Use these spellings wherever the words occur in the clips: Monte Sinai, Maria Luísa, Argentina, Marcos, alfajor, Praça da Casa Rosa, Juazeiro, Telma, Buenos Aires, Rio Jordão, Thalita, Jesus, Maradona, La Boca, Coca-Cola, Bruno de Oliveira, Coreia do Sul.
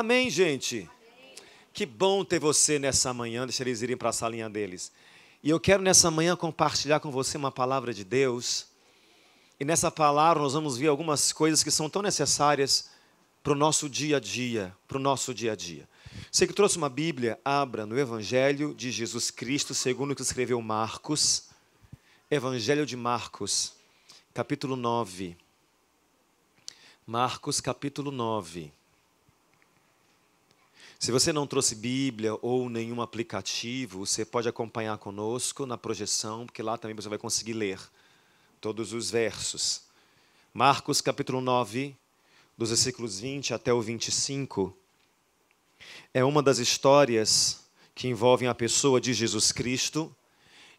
Amém, gente? Amém. Que bom ter você nessa manhã. Deixa eles irem para a salinha deles. E eu quero nessa manhã compartilhar com você uma palavra de Deus. E nessa palavra nós vamos ver algumas coisas que são tão necessárias para o nosso dia a dia, para o nosso dia a dia. Você que trouxe uma Bíblia, abra no Evangelho de Jesus Cristo, segundo o que escreveu Marcos. Evangelho de Marcos, capítulo 9. Marcos, capítulo 9. Se você não trouxe Bíblia ou nenhum aplicativo, você pode acompanhar conosco na projeção, porque lá também você vai conseguir ler todos os versos. Marcos, capítulo 9, dos versículos 20 até o 25, é uma das histórias que envolvem a pessoa de Jesus Cristo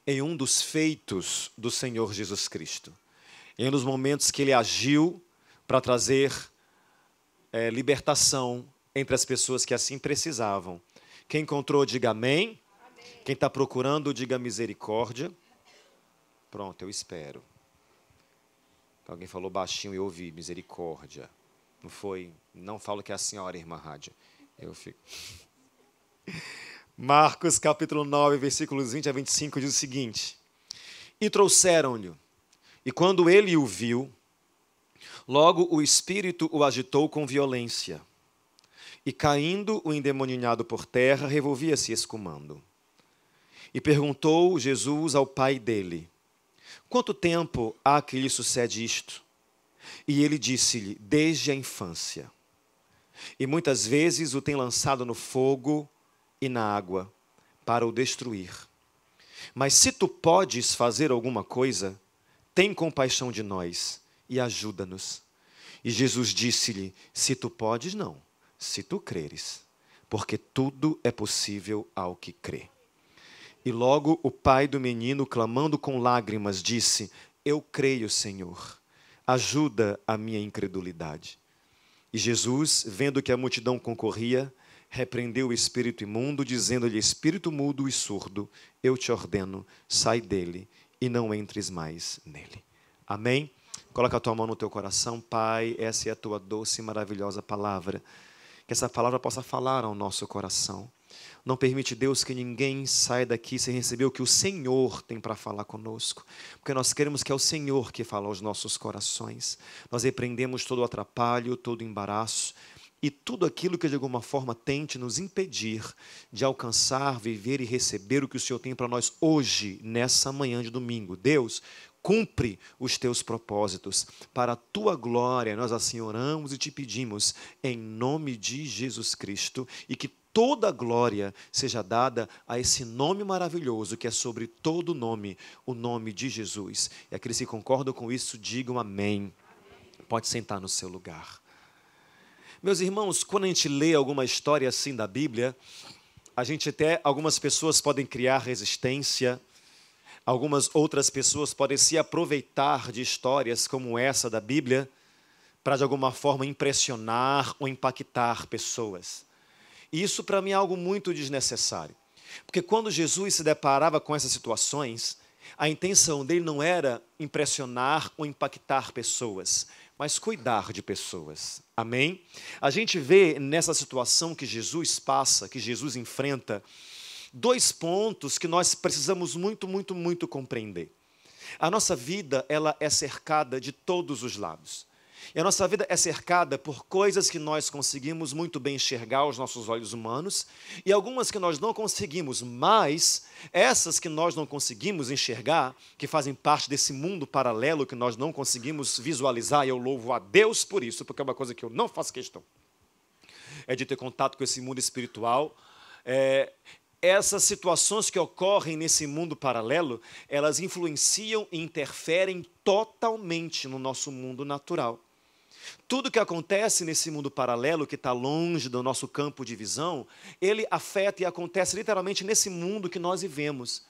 em um dos feitos do Senhor Jesus Cristo. Em um dos momentos que ele agiu para trazer libertação entre as pessoas que assim precisavam. Quem encontrou, diga amém. Amém. Quem está procurando, diga misericórdia. Pronto, eu espero. Alguém falou baixinho e eu ouvi, misericórdia. Não foi, não falo que é a senhora, irmã Rádia. Eu fico. Marcos, capítulo 9, versículos 20 a 25, diz o seguinte. E trouxeram-lhe, e quando ele o viu, logo o espírito o agitou com violência, e caindo o endemoninhado por terra, revolvia-se escumando. E perguntou Jesus ao pai dele, quanto tempo há que lhe sucede isto? E ele disse-lhe, desde a infância. E muitas vezes o tem lançado no fogo e na água, para o destruir. Mas se tu podes fazer alguma coisa, tem compaixão de nós e ajuda-nos. E Jesus disse-lhe, se tu podes, não, se tu creres, porque tudo é possível ao que crê. E logo o pai do menino, clamando com lágrimas, disse, eu creio, Senhor, ajuda a minha incredulidade. E Jesus, vendo que a multidão concorria, repreendeu o espírito imundo, dizendo-lhe, espírito mudo e surdo, eu te ordeno, sai dele e não entres mais nele. Amém? Coloca a tua mão no teu coração, Pai, essa é a tua doce e maravilhosa palavra. Que essa palavra possa falar ao nosso coração. Não permite, Deus, que ninguém saia daqui sem receber o que o Senhor tem para falar conosco. Porque nós queremos que é o Senhor que fala aos nossos corações. Nós repreendemos todo o atrapalho, todo o embaraço e tudo aquilo que de alguma forma tente nos impedir de alcançar, viver e receber o que o Senhor tem para nós hoje, nessa manhã de domingo. Deus, cumpre os teus propósitos. Para a tua glória, nós assim oramos e te pedimos, em nome de Jesus Cristo, e que toda a glória seja dada a esse nome maravilhoso que é sobre todo nome, o nome de Jesus. E aqueles que concordam com isso, digam amém. Pode sentar no seu lugar. Meus irmãos, quando a gente lê alguma história assim da Bíblia, a gente até, algumas pessoas podem criar resistência, algumas outras pessoas podem se aproveitar de histórias como essa da Bíblia para, de alguma forma, impressionar ou impactar pessoas. E isso, para mim, é algo muito desnecessário. Porque quando Jesus se deparava com essas situações, a intenção dele não era impressionar ou impactar pessoas, mas cuidar de pessoas. Amém? A gente vê nessa situação que Jesus passa, que Jesus enfrenta, dois pontos que nós precisamos muito compreender. A nossa vida, ela é cercada de todos os lados. E a nossa vida é cercada por coisas que nós conseguimos muito bem enxergar aos nossos olhos humanos e algumas que nós não conseguimos, mas essas que nós não conseguimos enxergar, que fazem parte desse mundo paralelo que nós não conseguimos visualizar, e eu louvo a Deus por isso, porque é uma coisa que eu não faço questão, é de ter contato com esse mundo espiritual. Essas situações que ocorrem nesse mundo paralelo, elas influenciam e interferem totalmente no nosso mundo natural. Tudo que acontece nesse mundo paralelo, que está longe do nosso campo de visão, ele afeta e acontece literalmente nesse mundo que nós vivemos.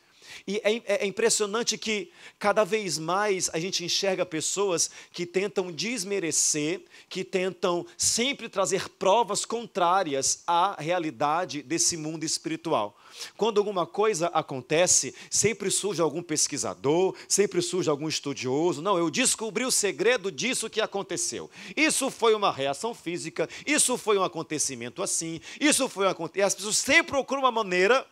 E é impressionante que cada vez mais a gente enxerga pessoas que tentam desmerecer, que tentam sempre trazer provas contrárias à realidade desse mundo espiritual. Quando alguma coisa acontece, sempre surge algum pesquisador, sempre surge algum estudioso. Não, eu descobri o segredo disso que aconteceu. Isso foi uma reação física, isso foi um acontecimento assim, isso foi um acontecimento... As pessoas sempre procuram uma maneira...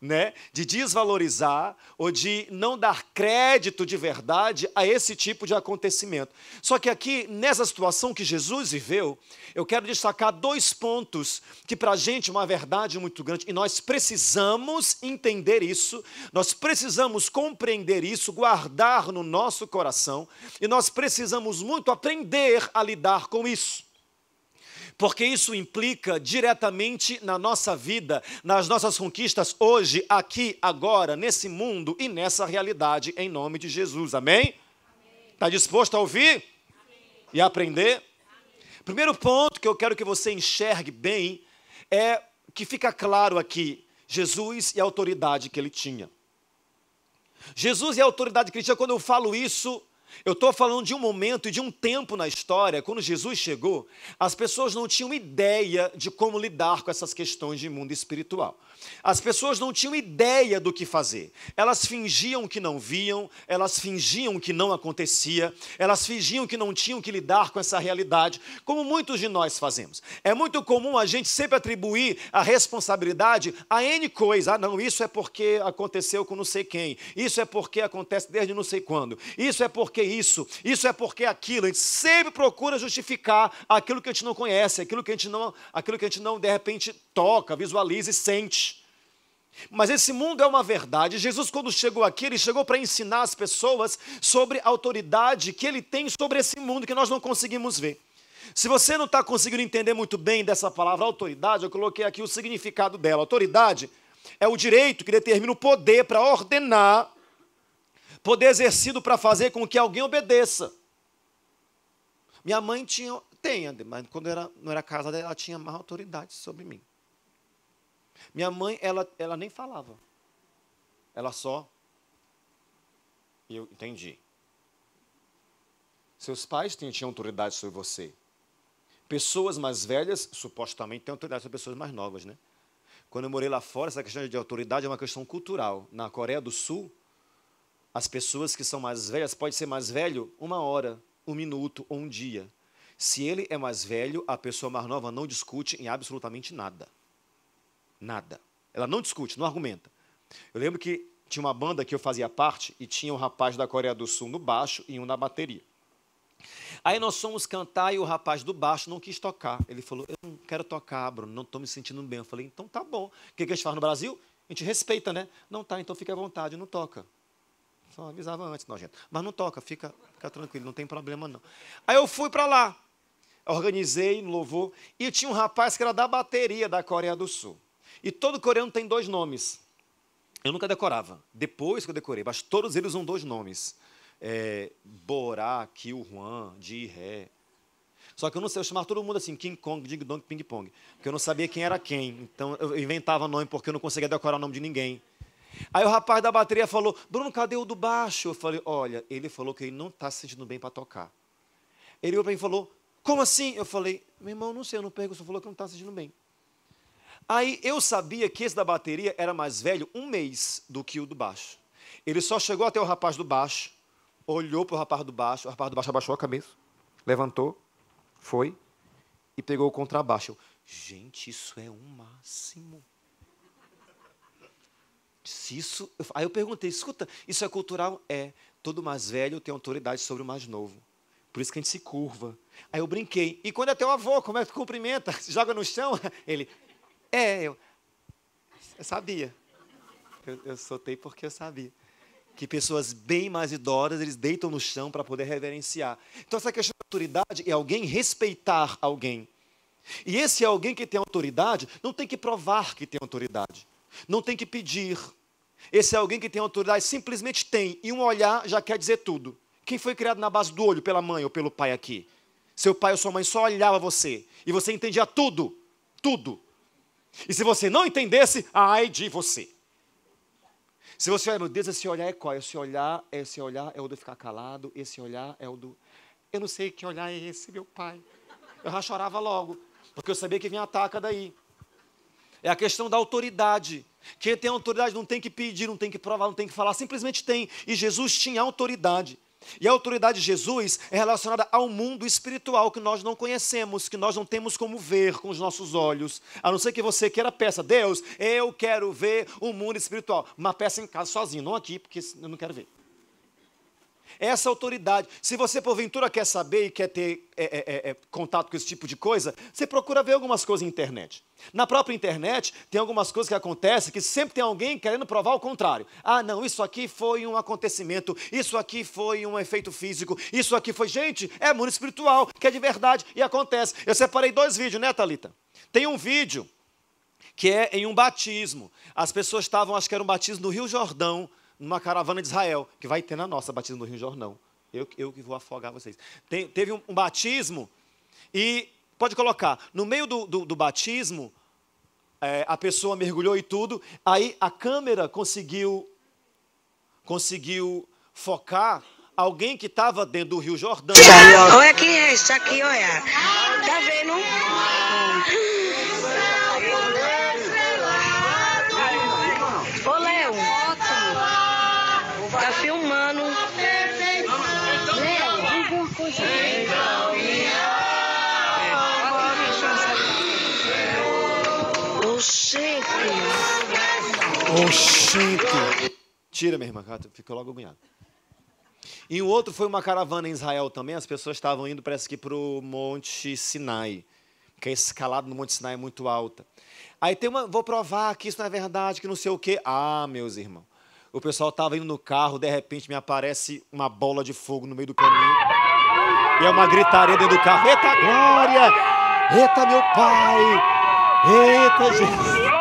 né, de desvalorizar ou de não dar crédito de verdade a esse tipo de acontecimento. Só que aqui, nessa situação que Jesus viveu, eu quero destacar dois pontos que para a gente é uma verdade muito grande, e nós precisamos entender isso, nós precisamos compreender isso, guardar no nosso coração, e nós precisamos muito aprender a lidar com isso. Porque isso implica diretamente na nossa vida, nas nossas conquistas hoje, aqui, agora, nesse mundo e nessa realidade, em nome de Jesus. Amém? Está disposto a ouvir? Amém. E a aprender? Amém. Primeiro ponto que eu quero que você enxergue bem é que fica claro aqui, Jesus e a autoridade que ele tinha. Jesus e a autoridade que ele tinha, quando eu falo isso... eu estou falando de um momento e de um tempo na história, quando Jesus chegou, as pessoas não tinham ideia de como lidar com essas questões de mundo espiritual. As pessoas não tinham ideia do que fazer. Elas fingiam que não viam, elas fingiam que não acontecia, elas fingiam que não tinham que lidar com essa realidade, como muitos de nós fazemos. É muito comum a gente sempre atribuir a responsabilidade a N coisa. Ah, não, isso é porque aconteceu com não sei quem, isso é porque acontece desde não sei quando, isso é porque isso é porque aquilo. A gente sempre procura justificar aquilo que a gente não conhece, aquilo que a gente não de repente toca, visualiza e sente. Mas esse mundo é uma verdade. Jesus, quando chegou aqui, ele chegou para ensinar as pessoas sobre a autoridade que ele tem sobre esse mundo que nós não conseguimos ver. Se você não está conseguindo entender muito bem dessa palavra autoridade, eu coloquei aqui o significado dela. Autoridade é o direito que determina o poder para ordenar, poder exercido para fazer com que alguém obedeça. Minha mãe tem, mas quando não era casada, ela tinha mais autoridade sobre mim. Minha mãe, ela nem falava. Ela só... E eu entendi. Seus pais tinham autoridade sobre você. Pessoas mais velhas, supostamente, têm autoridade sobre pessoas mais novas, né? Quando eu morei lá fora, essa questão de autoridade é uma questão cultural. Na Coreia do Sul, as pessoas que são mais velhas, pode ser mais velho 1 hora, 1 minuto ou 1 dia. Se ele é mais velho, a pessoa mais nova não discute em absolutamente nada. Nada. Ela não discute, não argumenta. Eu lembro que tinha uma banda que eu fazia parte e tinha um rapaz da Coreia do Sul no baixo e um na bateria. Aí nós fomos cantar e o rapaz do baixo não quis tocar. Ele falou, eu não quero tocar, Bruno, não estou me sentindo bem. Eu falei, então tá bom. O que a gente faz no Brasil? A gente respeita, né? Não, tá, então fica à vontade, não toca. Só avisava antes, nojento. Mas não toca, fica tranquilo, não tem problema não. Aí eu fui para lá, organizei, louvor, e tinha um rapaz que era da bateria da Coreia do Sul. E todo coreano tem 2 nomes. Eu nunca decorava, depois que eu decorei, mas todos eles usam 2 nomes. Borá, Kyu, Juan, Ji, Ré. Só que eu não sei, eu chamava todo mundo assim, King Kong, Ding Dong, Ping Pong, porque eu não sabia quem era quem. Então eu inventava nome porque eu não conseguia decorar o nome de ninguém. Aí o rapaz da bateria falou, Bruno, cadê o do baixo? Eu falei, olha, ele falou que ele não está se sentindo bem para tocar. Ele olhou para mim e falou, como assim? Eu falei, meu irmão, não sei, eu não pergunto, você falou que não está se sentindo bem. Aí eu sabia que esse da bateria era mais velho 1 mês do que o do baixo. Ele só chegou até o rapaz do baixo, olhou para o rapaz do baixo abaixou a cabeça, levantou, foi e pegou o contrabaixo. Eu, gente, isso é o máximo. Isso, aí eu perguntei, escuta, isso é cultural? É, todo mais velho tem autoridade sobre o mais novo. Por isso que a gente se curva. Aí eu brinquei. E quando é teu avô, como é que tu cumprimenta? Se joga no chão? Ele, eu sabia. Eu soltei porque eu sabia. Que pessoas bem mais idosas, eles deitam no chão para poder reverenciar. Então essa questão de autoridade é alguém respeitar alguém. E esse alguém que tem autoridade, não tem que provar que tem autoridade. Não tem que pedir. Esse é alguém que tem autoridade, simplesmente tem. E um olhar já quer dizer tudo. Quem foi criado na base do olho, pela mãe ou pelo pai aqui? Seu pai ou sua mãe só olhava você. E você entendia tudo. Tudo. E se você não entendesse, ai de você. Se você olha, meu Deus, esse olhar é qual? Esse olhar é o do ficar calado, esse olhar é o do... Eu não sei que olhar é esse, meu pai. Eu já chorava logo, porque eu sabia que vinha ataca daí. É a questão da autoridade. Quem tem autoridade não tem que pedir, não tem que provar, não tem que falar, simplesmente tem. E Jesus tinha autoridade. E a autoridade de Jesus é relacionada ao mundo espiritual que nós não conhecemos, que nós não temos como ver com os nossos olhos. A não ser que você queira peça, Deus, eu quero ver o mundo espiritual. Mas peça em casa sozinho, não aqui, porque eu não quero ver. Essa autoridade, se você porventura quer saber e quer ter contato com esse tipo de coisa, você procura ver algumas coisas na internet. Na própria internet, tem algumas coisas que acontecem que sempre tem alguém querendo provar o contrário. Ah, não, isso aqui foi um acontecimento, isso aqui foi um efeito físico, isso aqui foi... Gente, é mundo espiritual, que é de verdade e acontece. Eu separei dois vídeos, né, Thalita? Tem um vídeo que é em um batismo. As pessoas estavam, acho que era um batismo no Rio Jordão, numa caravana de Israel, que vai ter na nossa batismo no Rio Jordão. Eu que vou afogar vocês. Teve um batismo e, pode colocar, no meio do batismo, a pessoa mergulhou e tudo, aí a câmera conseguiu focar alguém que estava dentro do Rio Jordão. Olha aqui, isso aqui, olha. Tá vendo? Oxente. Tira, minha irmã, ficou logo agoniado. E o outro foi uma caravana em Israel também, as pessoas estavam indo, parece que para o Monte Sinai, que a escalada no Monte Sinai é muito alta. Aí tem uma, vou provar que isso não é verdade, que não sei o quê. Ah, meus irmãos, o pessoal estava indo no carro, de repente me aparece uma bola de fogo no meio do caminho, e é uma gritaria dentro do carro. Eita glória! Eita meu pai! Eita Jesus!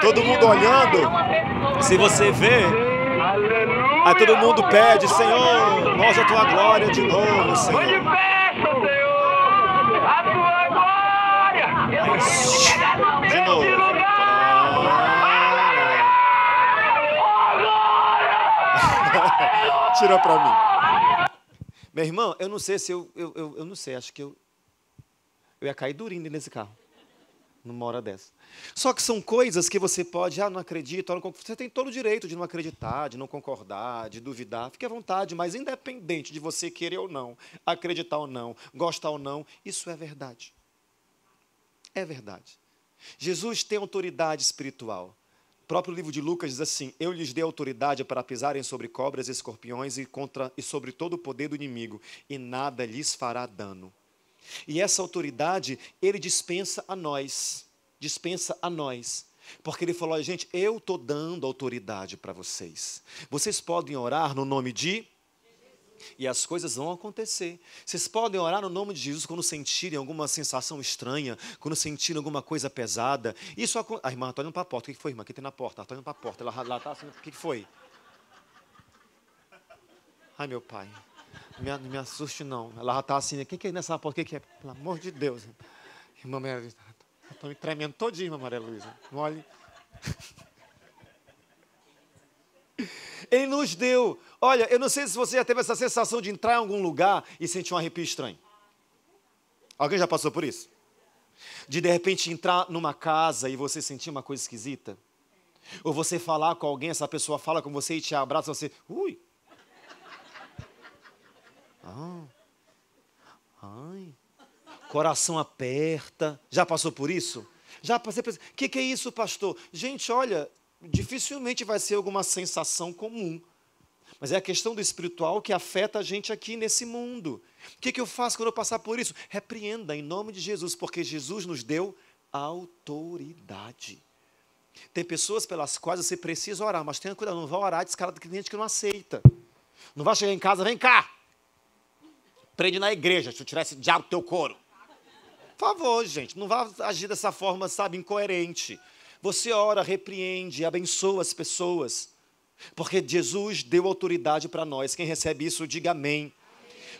Todo mundo olhando, se você vê, aí todo mundo pede, Senhor, mostra a tua glória de novo, Senhor. Manifesta, Senhor, a tua glória. De novo. Tira pra mim. Minha irmã, eu não sei se eu não sei, acho que eu ia cair durinho nesse carro. Numa hora dessa. Só que são coisas que você pode, não acredito, você tem todo o direito de não acreditar, de não concordar, de duvidar, fique à vontade, mas independente de você querer ou não, acreditar ou não, gostar ou não, isso é verdade. É verdade. Jesus tem autoridade espiritual. O próprio livro de Lucas diz assim, eu lhes dei autoridade para pisarem sobre cobras e escorpiões e sobre todo o poder do inimigo, e nada lhes fará dano. E essa autoridade, ele dispensa a nós, porque ele falou, gente, eu estou dando autoridade para vocês, vocês podem orar no nome de Jesus, e as coisas vão acontecer, vocês podem orar no nome de Jesus quando sentirem alguma sensação estranha, quando sentirem alguma coisa pesada, isso acontece, a irmã está olhando para a porta, o que foi, irmã, o que tem na porta? Ela está olhando para a porta, ela lá está assim, o que foi? Ai, meu pai... Não me assuste, não. Ela já está assim, o que é nessa porta? O que é? Pelo amor de Deus. Irmã Maria Luísa, estou me tremendo todinha, irmã Maria Luísa. Olhe. Ele nos deu. Olha, eu não sei se você já teve essa sensação de entrar em algum lugar e sentir um arrepio estranho. Alguém já passou por isso? De repente, entrar numa casa e você sentir uma coisa esquisita? Ou você falar com alguém, essa pessoa fala com você e te abraça, você... Ui! Ai, coração aperta. Já passou por isso? Já passei por isso. O que é isso, pastor? Gente, olha, dificilmente vai ser alguma sensação comum. Mas é a questão do espiritual que afeta a gente aqui nesse mundo. O que eu faço quando eu passar por isso? Repreenda em nome de Jesus, porque Jesus nos deu autoridade. Tem pessoas pelas quais você precisa orar, mas tenha cuidado, não vá orar descarado, que tem gente que não aceita. Não vai chegar em casa, vem cá! Prende na igreja, se eu tirasse diabo do teu couro. Por favor, gente, não vá agir dessa forma, sabe, incoerente. Você ora, repreende, abençoa as pessoas. Porque Jesus deu autoridade para nós. Quem recebe isso, diga amém.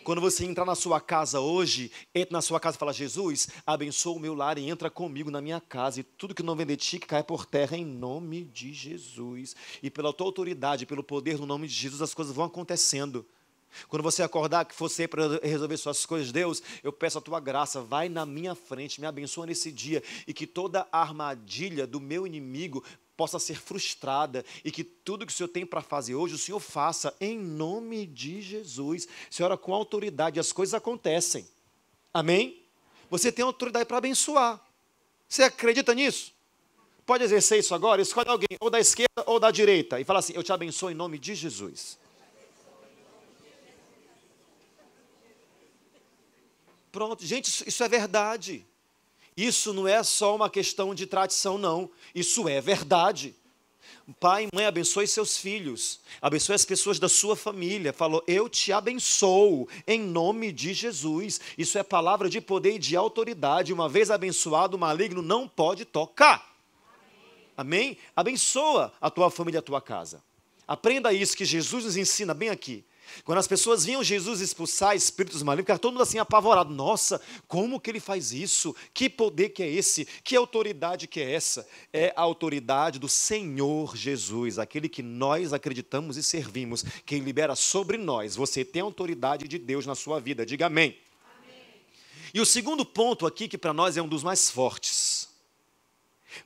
Quando você entrar na sua casa hoje, entra na sua casa e fala, Jesus, abençoa o meu lar e entra comigo na minha casa. E tudo que não vem de ti, que cai por terra em nome de Jesus. E pela tua autoridade, pelo poder no nome de Jesus, as coisas vão acontecendo. Quando você acordar, que você para resolver suas coisas, Deus, eu peço a tua graça, vai na minha frente, me abençoa nesse dia, e que toda a armadilha do meu inimigo possa ser frustrada, e que tudo que o Senhor tem para fazer hoje, o Senhor faça em nome de Jesus. Senhora, com autoridade, as coisas acontecem. Amém? Você tem autoridade para abençoar. Você acredita nisso? Pode exercer isso agora? Escolhe alguém, ou da esquerda ou da direita, e fala assim, eu te abençoo em nome de Jesus. Pronto, gente, isso é verdade. Isso não é só uma questão de tradição, não. Isso é verdade. Pai e mãe, abençoe seus filhos. Abençoe as pessoas da sua família. Falou, eu te abençoo em nome de Jesus. Isso é palavra de poder e de autoridade. Uma vez abençoado, o maligno não pode tocar. Amém? Amém? Abençoa a tua família e a tua casa. Aprenda isso que Jesus nos ensina bem aqui. Quando as pessoas viam Jesus expulsar espíritos malignos, ficava todo mundo assim apavorado. Nossa, como que ele faz isso? Que poder que é esse? Que autoridade que é essa? É a autoridade do Senhor Jesus, aquele que nós acreditamos e servimos, quem libera sobre nós. Você tem a autoridade de Deus na sua vida. Diga amém. Amém. E o segundo ponto aqui, que para nós é um dos mais fortes,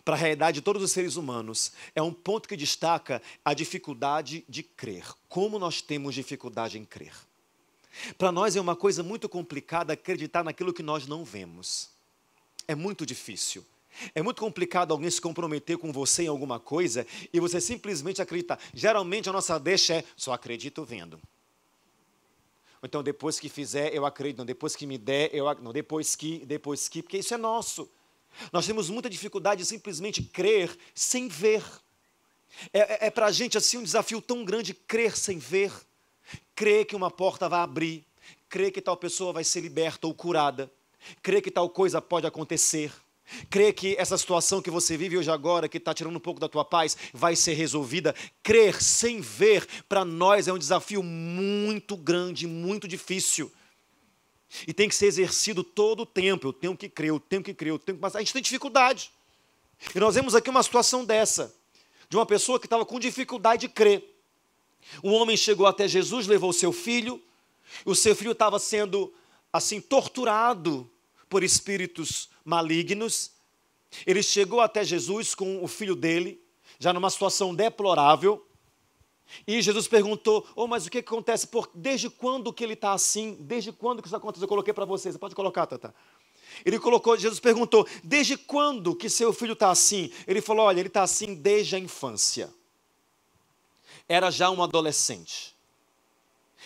para a realidade de todos os seres humanos, é um ponto que destaca a dificuldade de crer. Como nós temos dificuldade em crer? Para nós é uma coisa muito complicada acreditar naquilo que nós não vemos. É muito difícil. É muito complicado alguém se comprometer com você em alguma coisa e você simplesmente acreditar. Geralmente a nossa deixa é, só acredito vendo. Então depois que fizer, eu acredito. Não, depois que me der, eu acredito. Não, depois que, porque isso é nosso. Nós temos muita dificuldade de simplesmente crer sem ver. É para a gente assim, um desafio tão grande crer sem ver. Crer que uma porta vai abrir. Crer que tal pessoa vai ser liberta ou curada. Crer que tal coisa pode acontecer. Crer que essa situação que você vive hoje agora, que está tirando um pouco da tua paz, vai ser resolvida. Crer sem ver, para nós é um desafio muito grande, muito difícil. E tem que ser exercido todo o tempo. Eu tenho que crer, eu tenho que crer, eu tenho que... Mas a gente tem dificuldade. E nós vemos aqui uma situação dessa, de uma pessoa que estava com dificuldade de crer. Um homem chegou até Jesus, levou seu filho. O seu filho estava sendo, assim, torturado por espíritos malignos. Ele chegou até Jesus com o filho dele, já numa situação deplorável. E Jesus perguntou, mas o que acontece? Desde quando que ele está assim? Desde quando que isso acontece? Eu coloquei para vocês, você pode colocar, Tata. Jesus perguntou, desde quando que seu filho está assim? Ele falou, olha, ele está assim desde a infância. Era já um adolescente.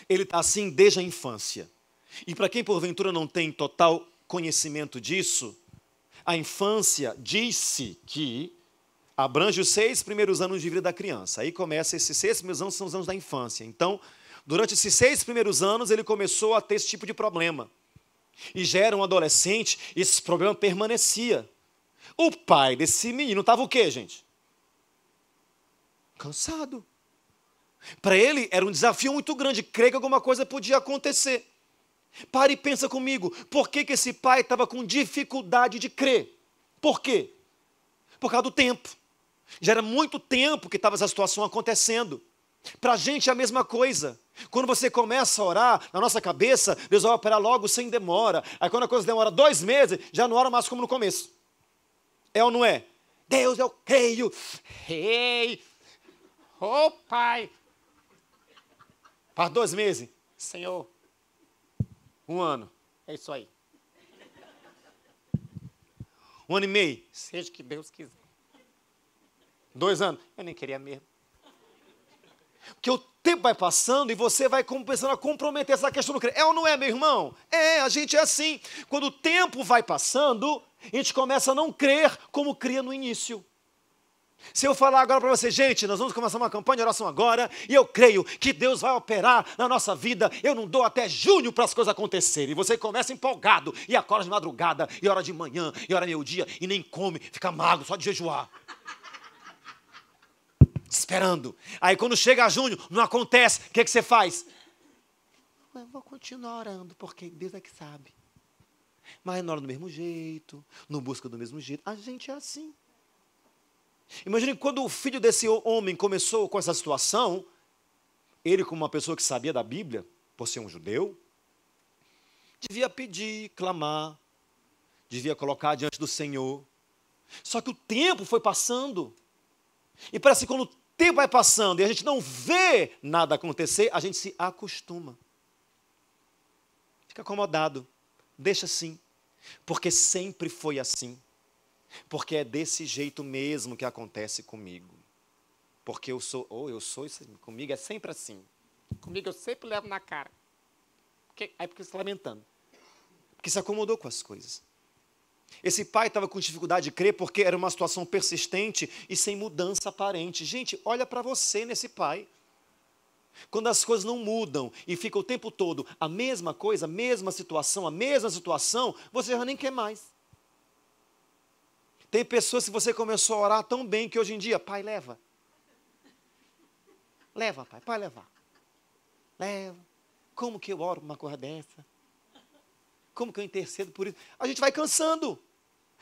Ele está assim desde a infância. E para quem porventura não tem total conhecimento disso, a infância diz-se que abrange os 6 primeiros anos de vida da criança. Aí começa esses 6 primeiros anos, são os anos da infância. Então, durante esses 6 primeiros anos, ele começou a ter esse tipo de problema. E já era um adolescente, esse problema permanecia. O pai desse menino estava o quê, gente? Cansado. Para ele, era um desafio muito grande, crer que alguma coisa podia acontecer. Para e pensa comigo, por que que esse pai estava com dificuldade de crer? Por quê? Por causa do tempo. Já era muito tempo que estava essa situação acontecendo. Para a gente é a mesma coisa. Quando você começa a orar, na nossa cabeça, Deus vai operar logo sem demora. Aí quando a coisa demora 2 meses, já não ora mais como no começo. É ou não é? Deus, eu creio. Ei, ô Pai. Faz 2 meses. Senhor, 1 ano. É isso aí. 1 ano e meio. Seja o que Deus quiser. 2 anos. Eu nem queria mesmo. Porque o tempo vai passando e você vai começando a comprometer essa questão do crer. É ou não é, meu irmão? É, a gente é assim. Quando o tempo vai passando, a gente começa a não crer como cria no início. Se eu falar agora para você, gente, nós vamos começar uma campanha de oração agora, e eu creio que Deus vai operar na nossa vida, eu não dou até junho para as coisas acontecerem. E você começa empolgado, e acorda de madrugada, e hora de manhã, e hora meio-dia, e nem come, fica magro, só de jejuar. Esperando. Aí quando chega junho, não acontece, o que você faz? Eu vou continuar orando, porque Deus é que sabe. Mas não ora do mesmo jeito, não busca do mesmo jeito. A gente é assim. Imagine quando o filho desse homem começou com essa situação, ele, como uma pessoa que sabia da Bíblia, por ser um judeu, devia pedir, clamar, devia colocar diante do Senhor. Só que o tempo foi passando. E parece que quando o tempo vai passando e a gente não vê nada acontecer, a gente se acostuma. Fica acomodado. Deixa assim. Porque sempre foi assim. Porque é desse jeito mesmo que acontece comigo. Porque eu sou, ou eu sou, comigo é sempre assim. Comigo eu sempre levo na cara. Porque, aí porque eu estou lamentando. Porque se acomodou com as coisas. Esse pai estava com dificuldade de crer porque era uma situação persistente e sem mudança aparente. Gente, olha para você nesse pai. Quando as coisas não mudam e fica o tempo todo a mesma coisa, a mesma situação, você já nem quer mais. Tem pessoas que você começou a orar tão bem que hoje em dia, pai, leva. Leva, pai, pode levar. Leva. Como que eu oro por uma coisa dessa? Como que eu intercedo por isso? A gente vai cansando.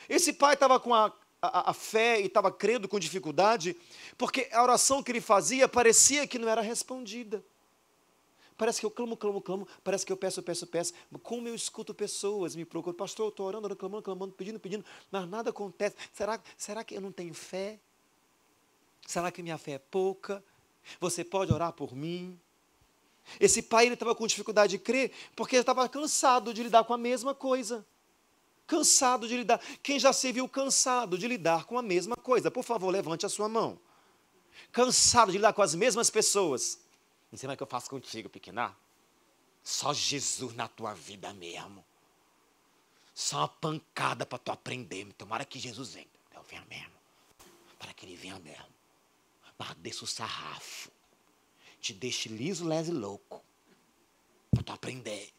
Esse pai estava com a fé e estava crendo com dificuldade, porque a oração que ele fazia parecia que não era respondida. Parece que eu clamo, parece que eu peço. Como eu escuto pessoas me procuram, pastor, eu estou orando, clamando, pedindo, mas nada acontece. Será que eu não tenho fé? Será que minha fé é pouca? Você pode orar por mim? Esse pai estava com dificuldade de crer, porque ele estava cansado de lidar com a mesma coisa. Cansado de lidar. Quem já se viu cansado de lidar com a mesma coisa? Por favor, levante a sua mão. Cansado de lidar com as mesmas pessoas. Não sei mais o que eu faço contigo, pequena. Só Jesus na tua vida mesmo. Só uma pancada para tu aprender. Tomara que Jesus venha. Eu venha mesmo. Para que ele venha mesmo. Mas desça o sarrafo. Te deixe liso, leso e louco. Para tu aprender.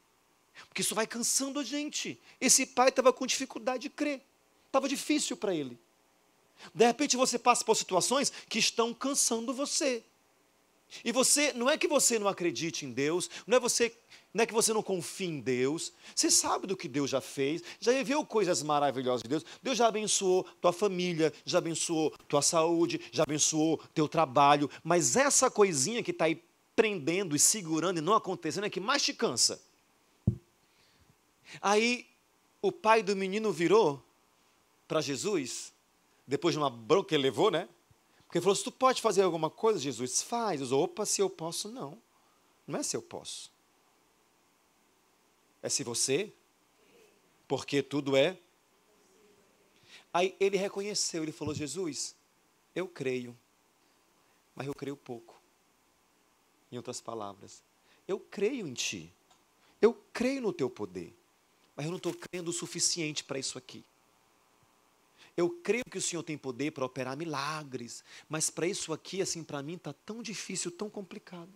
Porque isso vai cansando a gente. Esse pai estava com dificuldade de crer. Estava difícil para ele. De repente você passa por situações que estão cansando você. E você, não é que você não acredite em Deus, não é que você não confie em Deus. Você sabe do que Deus já fez, já viu coisas maravilhosas de Deus. Deus já abençoou tua família, já abençoou tua saúde, já abençoou teu trabalho. Mas essa coisinha que está aí prendendo e segurando e não acontecendo é que mais te cansa. Aí o pai do menino virou para Jesus, depois de uma bronca que ele levou, né? Porque ele falou, se tu pode fazer alguma coisa, Jesus, faz. Ele, opa, se eu posso, não. Não é se eu posso. É se você, porque tudo é. Aí ele reconheceu, ele falou, Jesus, eu creio, mas eu creio pouco. Em outras palavras, eu creio em ti, eu creio no teu poder, mas eu não estou crendo o suficiente para isso aqui. Eu creio que o Senhor tem poder para operar milagres, mas para isso aqui, assim, para mim está tão difícil, tão complicado.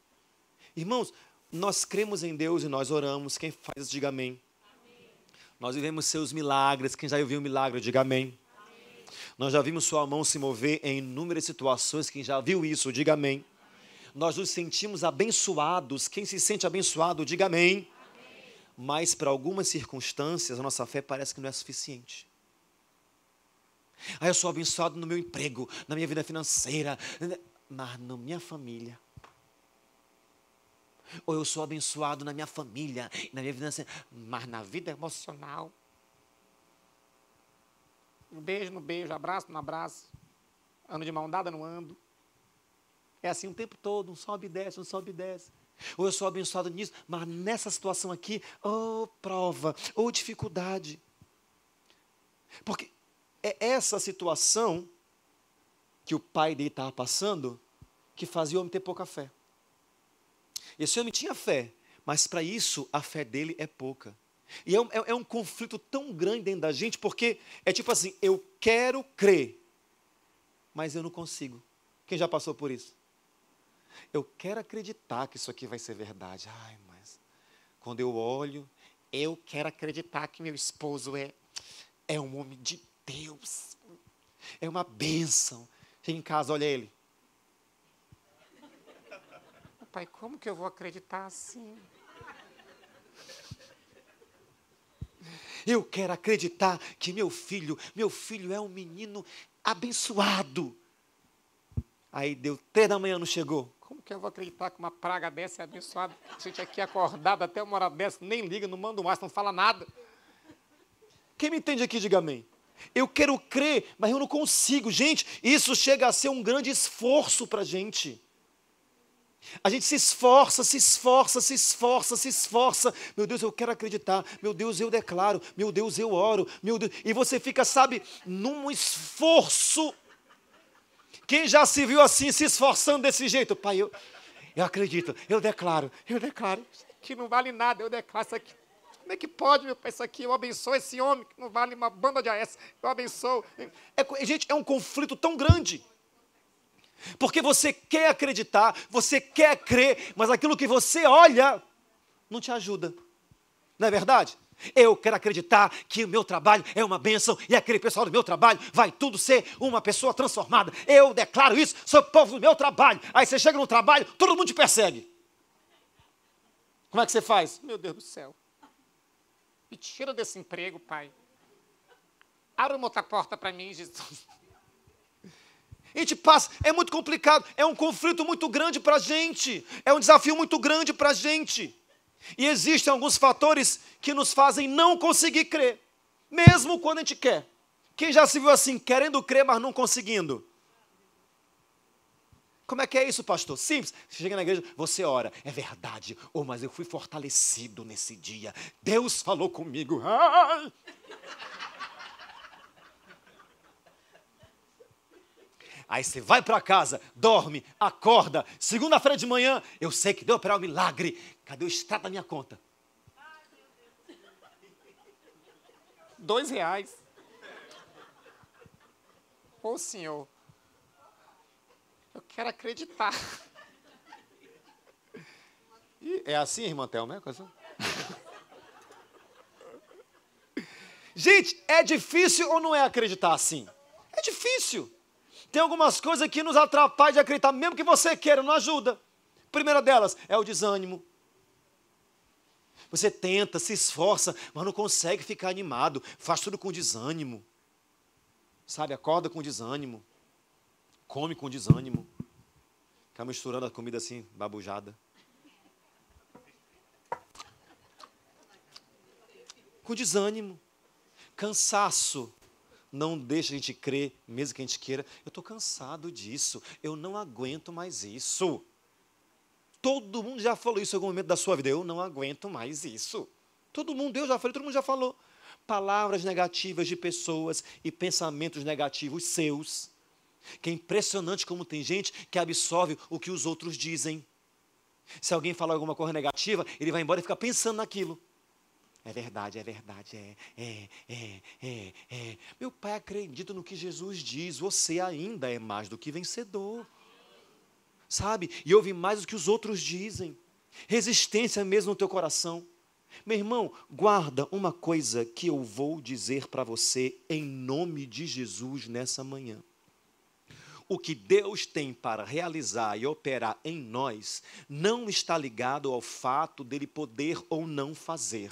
Irmãos, nós cremos em Deus e nós oramos, quem faz, diga amém. Amém. Nós vivemos seus milagres, quem já viu o milagre, diga amém. Amém. Nós já vimos sua mão se mover em inúmeras situações, quem já viu isso, diga amém. Amém. Nós nos sentimos abençoados, quem se sente abençoado, diga amém. Amém. Mas para algumas circunstâncias, a nossa fé parece que não é suficiente. Ah, eu sou abençoado no meu emprego, na minha vida financeira, mas na minha família. Ou eu sou abençoado na minha família, na minha vida financeira, mas na vida emocional. Um beijo no beijo, abraço no abraço, ando de mão dada, não ando. É assim o tempo todo, um sobe e desce, um sobe e desce. Ou eu sou abençoado nisso, mas nessa situação aqui, oh, prova, oh, dificuldade. Porque é essa situação que o pai dele estava passando que fazia o homem ter pouca fé. Esse homem tinha fé, mas para isso a fé dele é pouca. E é um conflito tão grande dentro da gente, porque é tipo assim, eu quero crer, mas eu não consigo. Quem já passou por isso? Eu quero acreditar que isso aqui vai ser verdade. Ai, mas quando eu olho, eu quero acreditar que meu esposo é um homem de Deus, é uma bênção. Chega em casa, olha ele. Pai, como que eu vou acreditar assim? Eu quero acreditar que meu filho é um menino abençoado. Aí deu 3 da manhã, não chegou. Como que eu vou acreditar que uma praga dessa é abençoada? A gente aqui acordado até uma hora dessa, nem liga, não manda um ar, não fala nada. Quem me entende aqui, diga amém. Eu quero crer, mas eu não consigo. Gente, isso chega a ser um grande esforço para a gente. A gente se esforça. Meu Deus, eu quero acreditar. Meu Deus, eu declaro. Meu Deus, eu oro. Meu Deus. E você fica, sabe, num esforço. Quem já se viu assim, se esforçando desse jeito? Pai, eu acredito. Eu declaro. Isso aqui não vale nada. Eu declaro isso aqui. Como é que pode, meu pai? Isso aqui, eu abençoo esse homem, que não vale uma banda de AS, eu abençoo. Gente, é um conflito tão grande. Porque você quer acreditar, você quer crer, mas aquilo que você olha não te ajuda. Não é verdade? Eu quero acreditar que o meu trabalho é uma bênção e aquele pessoal do meu trabalho vai tudo ser uma pessoa transformada. Eu declaro isso sobre o povo do meu trabalho. Aí você chega no trabalho, todo mundo te persegue. Como é que você faz? Meu Deus do céu. Me tira desse emprego, pai. Abre uma outra porta para mim, Jesus. A gente passa, é muito complicado, é um conflito muito grande para a gente, é um desafio muito grande para a gente. E existem alguns fatores que nos fazem não conseguir crer, mesmo quando a gente quer. Quem já se viu assim, querendo crer, mas não conseguindo? Como é que é isso, pastor? Simples. Você chega na igreja, você ora. É verdade. Oh, mas eu fui fortalecido nesse dia. Deus falou comigo. Ai! Aí você vai para casa, dorme, acorda. Segunda-feira de manhã, eu sei que deu para operar um milagre. Cadê o extrato da minha conta? Ai, meu Deus. 2 reais. Ô, senhor. Eu quero acreditar. E é assim, irmã Telma? Gente, é difícil ou não é acreditar assim? É difícil. Tem algumas coisas que nos atrapalham de acreditar, mesmo que você queira, não ajuda. A primeira delas é o desânimo. Você tenta, se esforça, mas não consegue ficar animado. Faz tudo com desânimo. Sabe, acorda com desânimo. Come com desânimo. Fica misturando a comida assim, babujada. Com desânimo. Cansaço. Não deixa a gente crer, mesmo que a gente queira. Eu estou cansado disso. Eu não aguento mais isso. Todo mundo já falou isso em algum momento da sua vida. Eu não aguento mais isso. Todo mundo, eu já falei, todo mundo já falou. Palavras negativas de pessoas e pensamentos negativos seus. Que é impressionante como tem gente que absorve o que os outros dizem. Se alguém falar alguma coisa negativa, ele vai embora e fica pensando naquilo. É verdade. Meu pai, acredita no que Jesus diz, você ainda é mais do que vencedor. Sabe? E ouve mais do que os outros dizem. Resistência mesmo no teu coração. Meu irmão, guarda uma coisa que eu vou dizer para você em nome de Jesus nessa manhã. O que Deus tem para realizar e operar em nós não está ligado ao fato dele poder ou não fazer.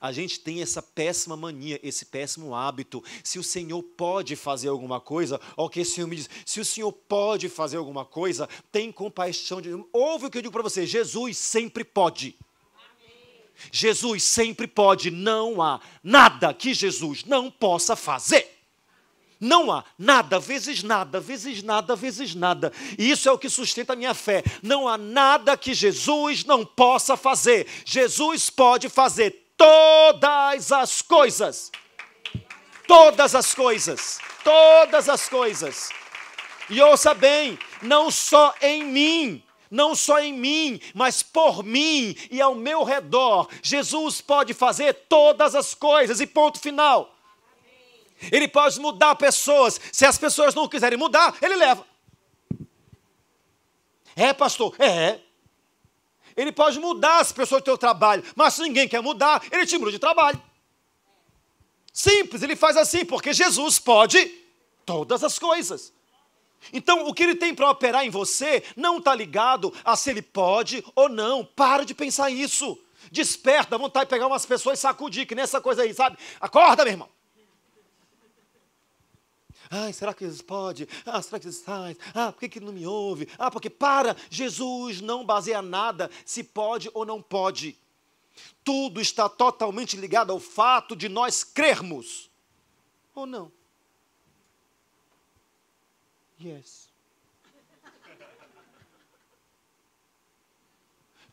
A gente tem essa péssima mania, esse péssimo hábito. Se o Senhor pode fazer alguma coisa, olha o que o Senhor me diz. Se o Senhor pode fazer alguma coisa, tem compaixão de... Ouve o que eu digo para você, Jesus sempre pode. Amém. Jesus sempre pode, não há nada que Jesus não possa fazer. Não há nada, vezes nada, vezes nada, vezes nada. E isso é o que sustenta a minha fé. Não há nada que Jesus não possa fazer. Jesus pode fazer todas as coisas. Todas as coisas. Todas as coisas. E ouça bem, não só em mim. Não só em mim, mas por mim e ao meu redor. Jesus pode fazer todas as coisas. E ponto final. Ele pode mudar pessoas. Se as pessoas não quiserem mudar, ele leva. É, pastor? É. Ele pode mudar as pessoas do teu trabalho, mas se ninguém quer mudar, ele te muda de trabalho. Simples, ele faz assim, porque Jesus pode todas as coisas. Então, o que ele tem para operar em você não está ligado a se ele pode ou não. Para de pensar isso. Desperta, dá vontade de pegar umas pessoas e sacudir, que nem essa coisa aí, sabe? Acorda, meu irmão. Ai, será que Jesus pode? Ah, será que Jesus faz? Ah, por que ele não me ouve? Ah, porque para, Jesus não baseia nada se pode ou não pode. Tudo está totalmente ligado ao fato de nós crermos. Ou não? Yes.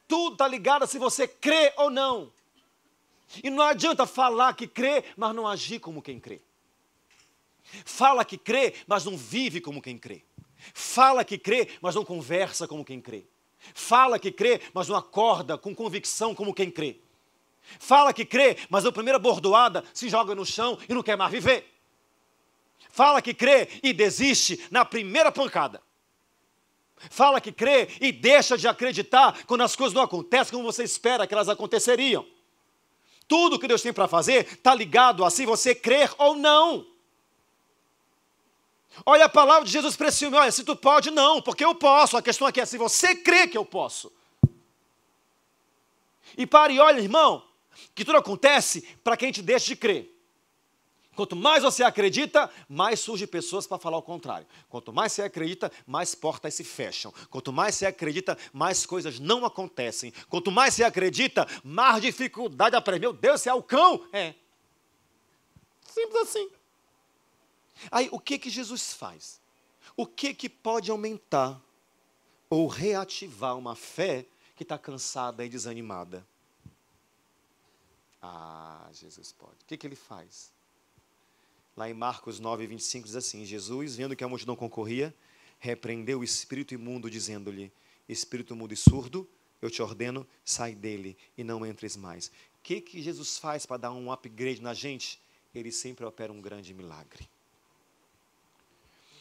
Tudo está ligado a se você crê ou não. E não adianta falar que crê, mas não agir como quem crê. Fala que crê, mas não vive como quem crê. Fala que crê, mas não conversa como quem crê. Fala que crê, mas não acorda com convicção como quem crê. Fala que crê, mas na primeira bordoada se joga no chão e não quer mais viver. Fala que crê e desiste na primeira pancada. Fala que crê e deixa de acreditar quando as coisas não acontecem como você espera que elas aconteceriam. Tudo que Deus tem para fazer está ligado a se você crer ou não. Olha a palavra de Jesus para esse homem, olha, se tu pode, não, porque eu posso. A questão aqui é se você crê que eu posso. E pare e olha, irmão, que tudo acontece para quem te deixa de crer. Quanto mais você acredita, mais surgem pessoas para falar o contrário. Quanto mais você acredita, mais portas se fecham. Quanto mais você acredita, mais coisas não acontecem. Quanto mais você acredita, mais dificuldade aparece. Meu Deus, você é o cão? É. Simples assim. Aí, o que Jesus faz? O que pode aumentar ou reativar uma fé que está cansada e desanimada? Ah, Jesus pode. O que ele faz? Lá em Marcos 9, 25, diz assim, Jesus, vendo que a multidão concorria, repreendeu o espírito imundo, dizendo-lhe, espírito mudo e surdo, eu te ordeno, sai dele e não entres mais. O que Jesus faz para dar um upgrade na gente? Ele sempre opera um grande milagre.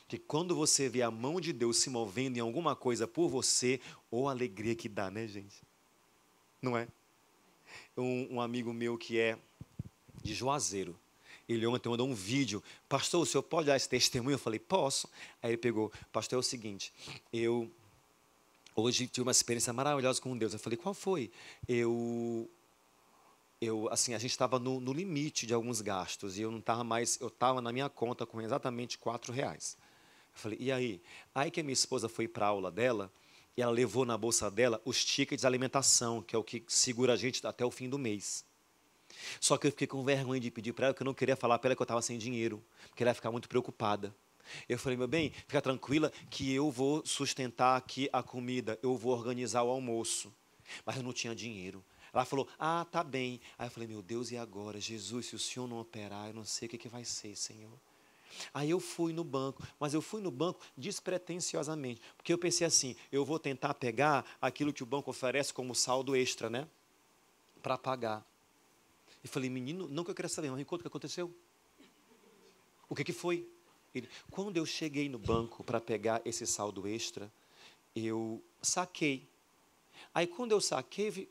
Que quando você vê a mão de Deus se movendo em alguma coisa por você, ou a alegria que dá, né, gente? Não é? Um amigo meu que é de Juazeiro, ele ontem mandou um vídeo. Pastor, o senhor pode dar esse testemunho? Eu falei, posso. Aí ele pegou, pastor, é o seguinte, eu hoje tive uma experiência maravilhosa com Deus. Eu falei, qual foi? A gente estava no limite de alguns gastos, e eu não estava mais, eu estava na minha conta com exatamente R$4. Eu falei, e aí? Aí que a minha esposa foi para a aula dela, e ela levou na bolsa dela os tickets de alimentação, que é o que segura a gente até o fim do mês. Só que eu fiquei com vergonha de pedir para ela, porque eu não queria falar para ela que eu estava sem dinheiro, porque ela ia ficar muito preocupada. Eu falei, meu bem, fica tranquila que eu vou sustentar aqui a comida, eu vou organizar o almoço. Mas eu não tinha dinheiro. Ela falou, ah, tá bem. Aí eu falei, meu Deus, e agora? Jesus, se o Senhor não operar, eu não sei o que vai ser, Senhor. Aí eu fui no banco, mas eu fui no banco despretensiosamente, porque eu pensei assim, eu vou tentar pegar aquilo que o banco oferece como saldo extra, né, para pagar. E falei, menino, não que eu queria saber, mas me conta o que aconteceu. O que foi? Ele, quando eu cheguei no banco para pegar esse saldo extra, eu saquei. Aí quando eu saquei,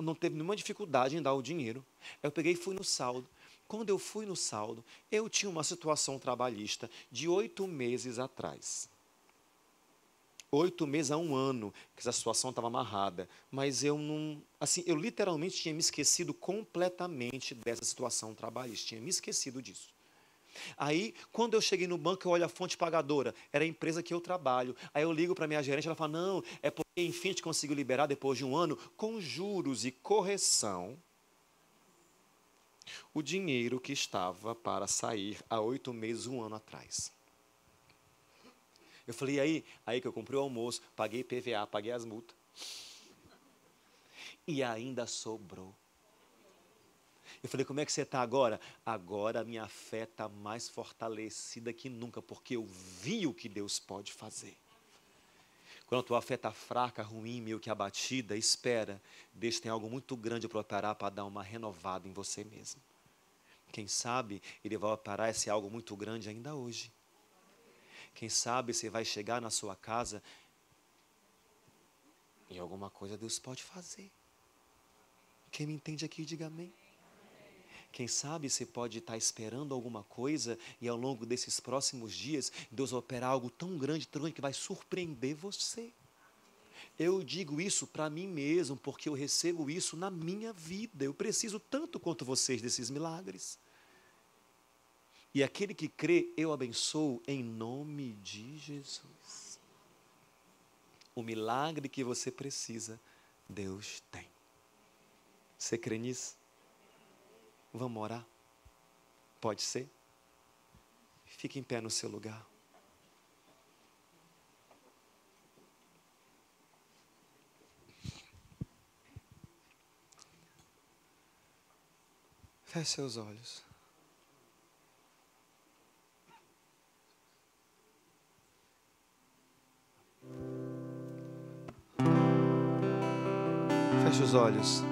não teve nenhuma dificuldade em dar o dinheiro. Eu peguei e fui no saldo. Quando eu fui no saldo, eu tinha uma situação trabalhista de 8 meses atrás. 8 meses a 1 ano, que essa situação estava amarrada. Mas eu não... Assim, eu literalmente tinha me esquecido completamente dessa situação trabalhista. Tinha me esquecido disso. Aí, quando eu cheguei no banco, eu olho a fonte pagadora. Era a empresa que eu trabalho. Aí eu ligo para a minha gerente, ela fala, não, é porque, enfim, a gente conseguiu liberar depois de 1 ano, com juros e correção, o dinheiro que estava para sair há 8 meses, 1 ano atrás. Eu falei, e aí? Aí que eu comprei o almoço, paguei PVA, paguei as multas. E ainda sobrou. Eu falei, como é que você está agora? Agora a minha fé está mais fortalecida que nunca, porque eu vi o que Deus pode fazer. Quando a tua fé está fraca, ruim, meio que abatida, espera. Deus tem algo muito grande para operar, para dar uma renovada em você mesmo. Quem sabe ele vai operar esse algo muito grande ainda hoje. Quem sabe você vai chegar na sua casa e alguma coisa Deus pode fazer. Quem me entende aqui, diga amém. Quem sabe você pode estar esperando alguma coisa e ao longo desses próximos dias, Deus vai operar algo tão grande que vai surpreender você. Eu digo isso para mim mesmo, porque eu recebo isso na minha vida. Eu preciso tanto quanto vocês desses milagres. E aquele que crê, eu abençoo em nome de Jesus. O milagre que você precisa, Deus tem. Você crê nisso? Vamos orar? Pode ser? Fique em pé no seu lugar. Feche seus olhos. Feche os olhos.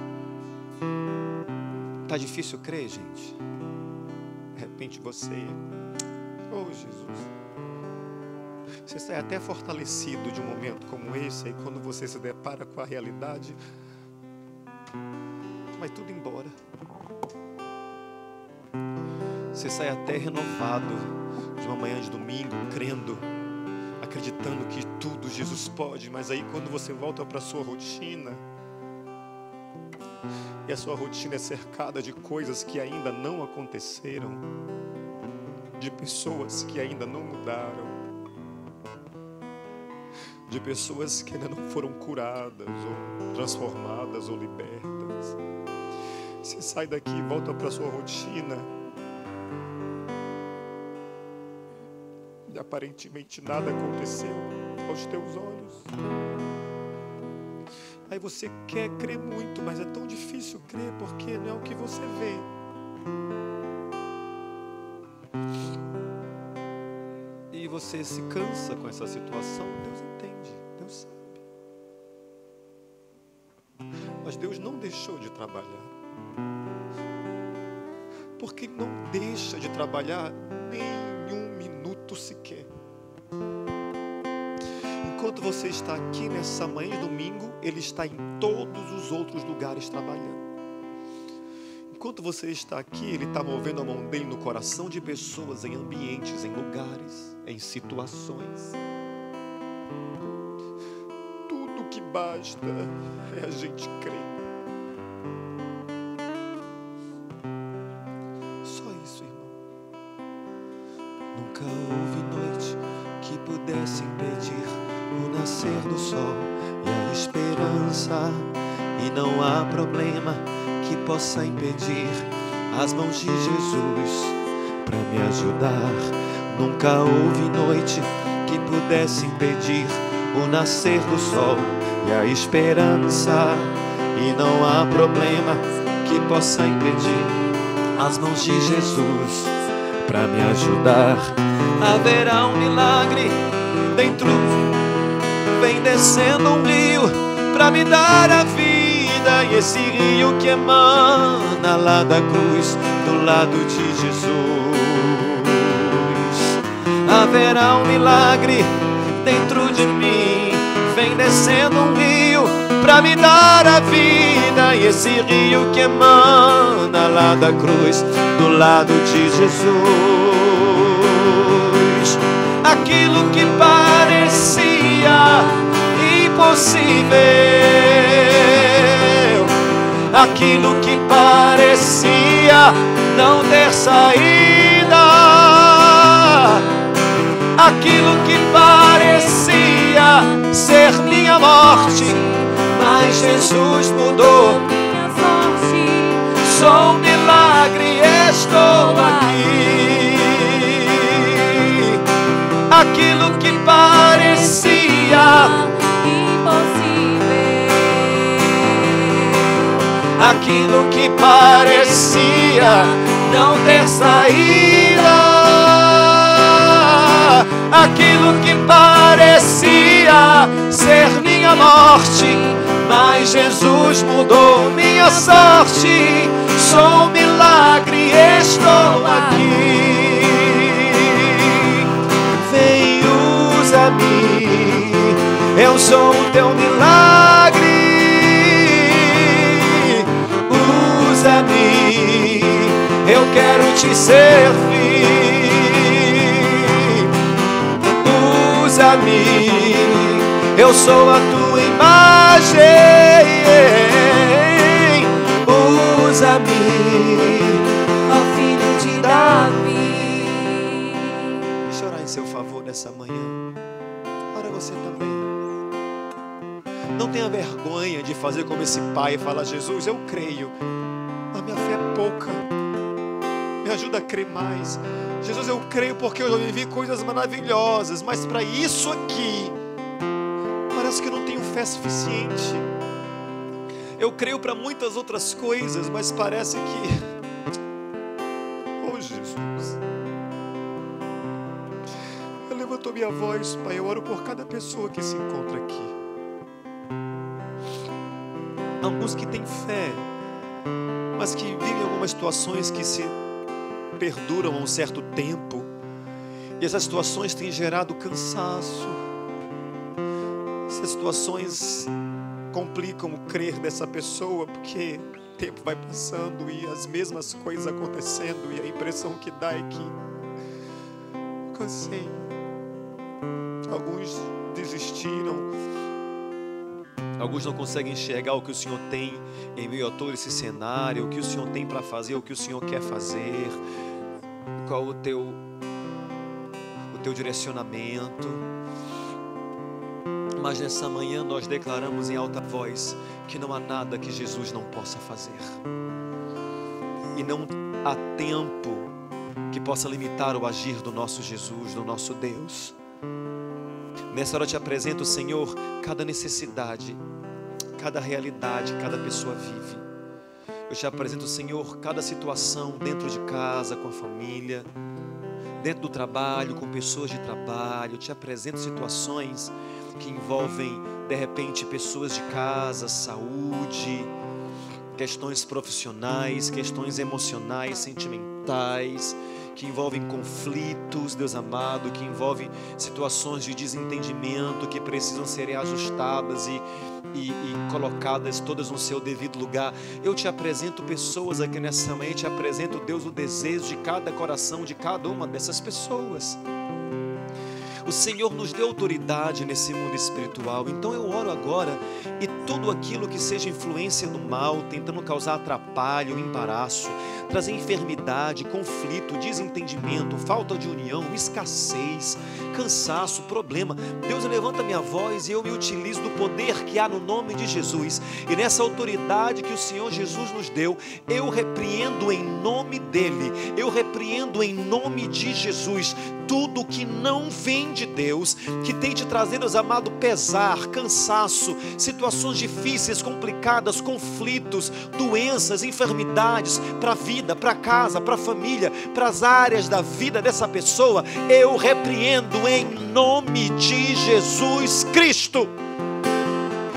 Tá difícil crer, gente? De repente você... Oh, Jesus. Você sai até fortalecido de um momento como esse, e quando você se depara com a realidade, vai tudo embora. Você sai até renovado de uma manhã de domingo, crendo, acreditando que tudo Jesus pode, mas aí quando você volta para a sua rotina, e a sua rotina é cercada de coisas que ainda não aconteceram, de pessoas que ainda não mudaram, de pessoas que ainda não foram curadas, ou transformadas, ou libertas. Você sai daqui e volta para a sua rotina, aparentemente nada aconteceu aos teus olhos. Aí você quer crer muito, mas é tão difícil crer, porque não é o que você vê. E você se cansa com essa situação. Deus entende, Deus sabe. Mas Deus não deixou de trabalhar. Porque Ele não deixa de trabalhar nenhum minuto sequer. Enquanto você está aqui nessa manhã de domingo, Ele está em todos os outros lugares trabalhando. Enquanto você está aqui, Ele está movendo a mão dEle no coração de pessoas, em ambientes, em lugares, em situações. Tudo que basta é a gente crer. E não há problema que possa impedir as mãos de Jesus para me ajudar. Nunca houve noite que pudesse impedir o nascer do sol e a esperança. E não há problema que possa impedir as mãos de Jesus para me ajudar. Haverá um milagre dentro, vem descendo um rio pra me dar a vida, e esse rio que emana lá da cruz, do lado de Jesus. Haverá um milagre dentro de mim, vem descendo um rio pra me dar a vida, e esse rio que emana lá da cruz, do lado de Jesus. Aquilo que parecia impossível, aquilo que parecia não ter saída, aquilo que parecia ser minha morte, mas Jesus mudou minha sorte. Sou um milagre, estou aqui. Aquilo que parecia impossível, aquilo que parecia não ter saída, aquilo que parecia ser minha morte, mas Jesus mudou minha sorte. Sou um milagre, estou aqui. Vem, usa-me. Eu sou o teu milagre, usa-me, eu quero te servir, usa-me, eu sou a tua achei. Usa-me, ó filho de Davi. Deixa eu orar em seu favor nessa manhã. Ora você também. Não tenha vergonha de fazer como esse pai e falar: Jesus, eu creio, mas minha fé é pouca, me ajuda a crer mais. Jesus, eu creio porque eu já vivi coisas maravilhosas, mas para isso aqui parece que eu não tenho fé suficiente. Eu creio para muitas outras coisas, mas parece que... Oh Jesus, eu levanto minha voz, Pai, eu oro por cada pessoa que se encontra aqui. Alguns que têm fé, mas que vivem algumas situações que se perduram há um certo tempo, e essas situações têm gerado cansaço. Essas situações complicam o crer dessa pessoa, porque o tempo vai passando e as mesmas coisas acontecendo, e a impressão que dá é que cansei. Alguns desistiram. Alguns não conseguem enxergar o que o Senhor tem em meio a todo esse cenário, o que o Senhor tem para fazer, o que o Senhor quer fazer, qual o teu direcionamento. Mas nessa manhã nós declaramos em alta voz que não há nada que Jesus não possa fazer. E não há tempo que possa limitar o agir do nosso Jesus, do nosso Deus. Nessa hora eu te apresento, Senhor, cada necessidade, cada realidade, cada pessoa vive. Eu te apresento, Senhor, cada situação dentro de casa, com a família, dentro do trabalho, com pessoas de trabalho. Eu te apresento situações que envolvem, de repente, pessoas de casa, saúde, questões profissionais, questões emocionais, sentimentais, que envolvem conflitos, Deus amado, que envolvem situações de desentendimento que precisam ser ajustadas e colocadas todas no seu devido lugar. Eu te apresento pessoas aqui nessa manhã, eu te apresento, Deus, o desejo de cada coração, de cada uma dessas pessoas. O Senhor nos deu autoridade nesse mundo espiritual, então eu oro agora e tudo aquilo que seja influência do mal, tentando causar atrapalho, embaraço, trazer enfermidade, conflito, desentendimento, falta de união, escassez, cansaço, problema. Deus, levanta minha voz e eu me utilizo do poder que há no nome de Jesus. E nessa autoridade que o Senhor Jesus nos deu, eu repreendo em nome dEle, eu repreendo em nome de Jesus tudo que não vem de Deus, que tem te trazido, Deus amado, pesar, cansaço, situações difíceis, complicadas, conflitos, doenças, enfermidades, para a vida, para a casa, para a família, para as áreas da vida dessa pessoa. Eu repreendo em nome de Jesus Cristo,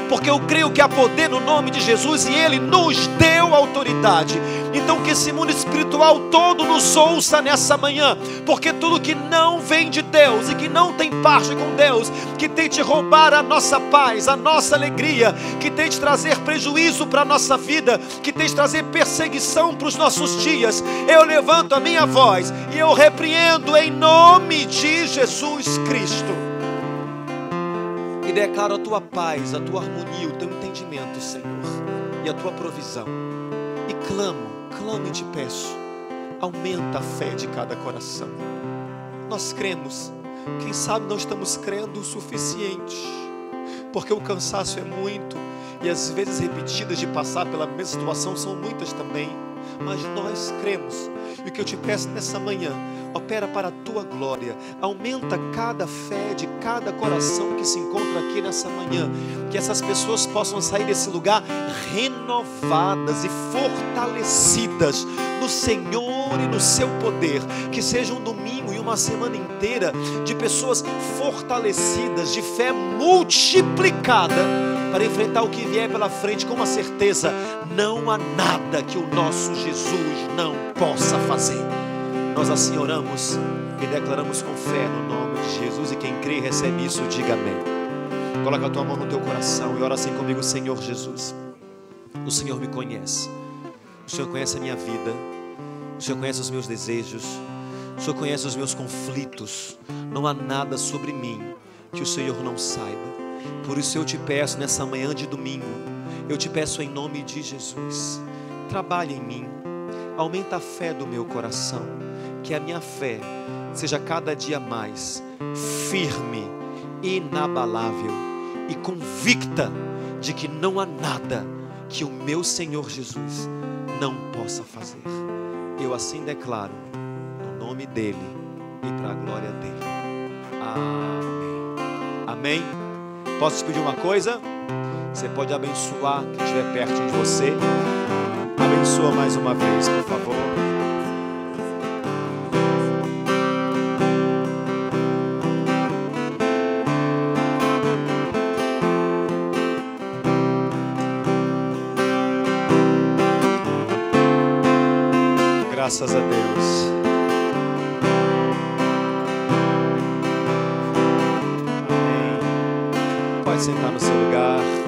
porque eu creio que há poder no nome de Jesus e Ele nos deu autoridade. Então que esse mundo espiritual todo nos ouça nessa manhã, porque tudo que não vem de Deus e que não tem parte com Deus, que tente roubar a nossa paz, a nossa alegria, que tente trazer prejuízo para a nossa vida, que tente trazer perseguição para os nossos dias, eu levanto a minha voz e eu repreendo em nome de Jesus Cristo. E declaro a tua paz, a tua harmonia, o teu entendimento, Senhor, e a tua provisão. E clamo e te peço, aumenta a fé de cada coração. Nós cremos, quem sabe não estamos crendo o suficiente, porque o cansaço é muito, e as vezes repetidas de passar pela mesma situação são muitas também, mas nós cremos. E o que eu te peço nessa manhã, opera para a tua glória, aumenta cada fé de cada coração que se encontra aqui nessa manhã, que essas pessoas possam sair desse lugar renovadas e fortalecidas no Senhor e no seu poder, que seja um domingo e uma semana inteira de pessoas fortalecidas, de fé multiplicada, para enfrentar o que vier pela frente com uma certeza: não há nada que o nosso Jesus não possa fazer. Nós assim oramos e declaramos com fé no nome de Jesus, e quem crê e recebe isso, diga amém. Coloca a tua mão no teu coração e ora assim comigo: Senhor Jesus, o Senhor me conhece, o Senhor conhece a minha vida, o Senhor conhece os meus desejos, o Senhor conhece os meus conflitos, não há nada sobre mim que o Senhor não saiba. Por isso eu te peço nessa manhã de domingo, eu te peço em nome de Jesus, trabalha em mim, aumenta a fé do meu coração, que a minha fé seja cada dia mais firme, inabalável e convicta de que não há nada que o meu Senhor Jesus não possa fazer. Eu assim declaro, no nome dEle e para a glória dEle. Amém. Amém? Posso te pedir uma coisa? Você pode abençoar quem estiver perto de você. Abençoa mais uma vez, por favor. Graças a Deus. Sentar no seu lugar.